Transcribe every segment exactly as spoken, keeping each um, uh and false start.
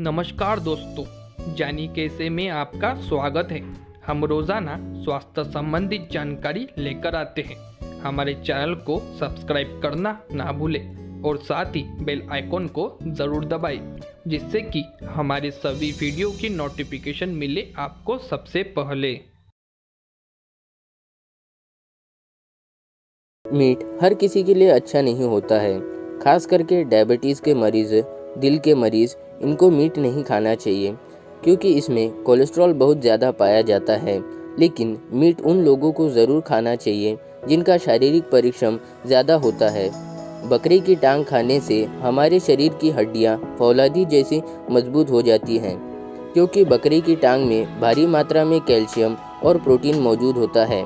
नमस्कार दोस्तों, जानिए कैसे में आपका स्वागत है। हम रोज़ाना स्वास्थ्य संबंधी जानकारी लेकर आते हैं। हमारे चैनल को सब्सक्राइब करना ना भूलें और साथ ही बेल आइकॉन को ज़रूर दबाएं, जिससे कि हमारे सभी वीडियो की नोटिफिकेशन मिले आपको सबसे पहले। मीट हर किसी के लिए अच्छा नहीं होता है, खास करके डायबिटीज़ के मरीज़, दिल के मरीज़, इनको मीट नहीं खाना चाहिए क्योंकि इसमें कोलेस्ट्रॉल बहुत ज़्यादा पाया जाता है। लेकिन मीट उन लोगों को ज़रूर खाना चाहिए जिनका शारीरिक परिश्रम ज़्यादा होता है। बकरे की टांग खाने से हमारे शरीर की हड्डियां फौलादी जैसी मजबूत हो जाती हैं क्योंकि बकरे की टांग में भारी मात्रा में कैल्शियम और प्रोटीन मौजूद होता है,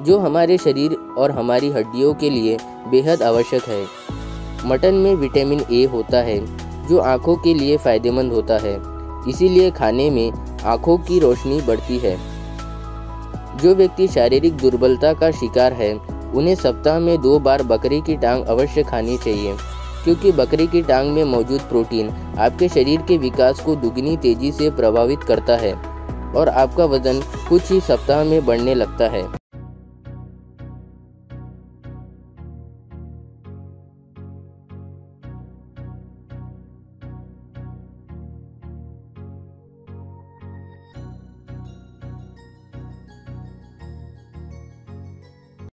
जो हमारे शरीर और हमारी हड्डियों के लिए बेहद आवश्यक है। मटन में विटामिन ए होता है, जो आँखों के लिए फ़ायदेमंद होता है, इसीलिए खाने में आँखों की रोशनी बढ़ती है। जो व्यक्ति शारीरिक दुर्बलता का शिकार है, उन्हें सप्ताह में दो बार बकरे की टांग अवश्य खानी चाहिए क्योंकि बकरे की टांग में मौजूद प्रोटीन आपके शरीर के विकास को दुगनी तेजी से प्रभावित करता है और आपका वजन कुछ ही सप्ताह में बढ़ने लगता है।